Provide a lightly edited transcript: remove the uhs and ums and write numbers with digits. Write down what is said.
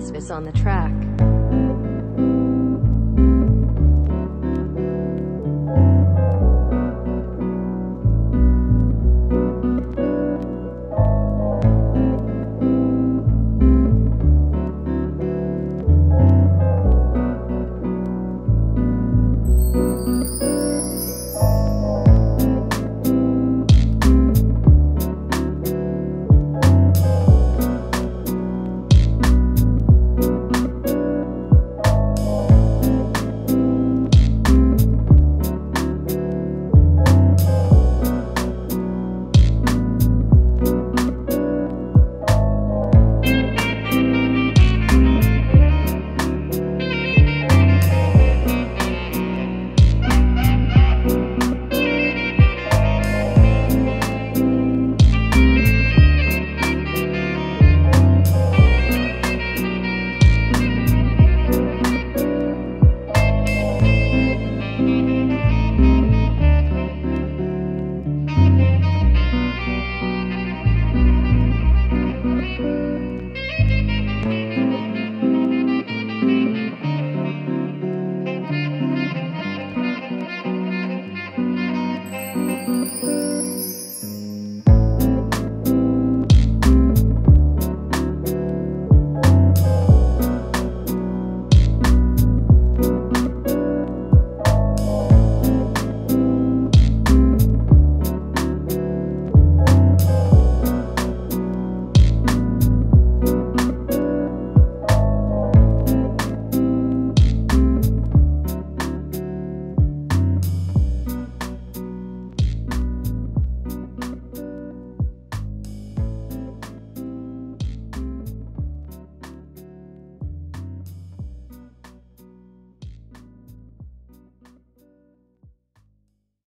Rasmus on the track.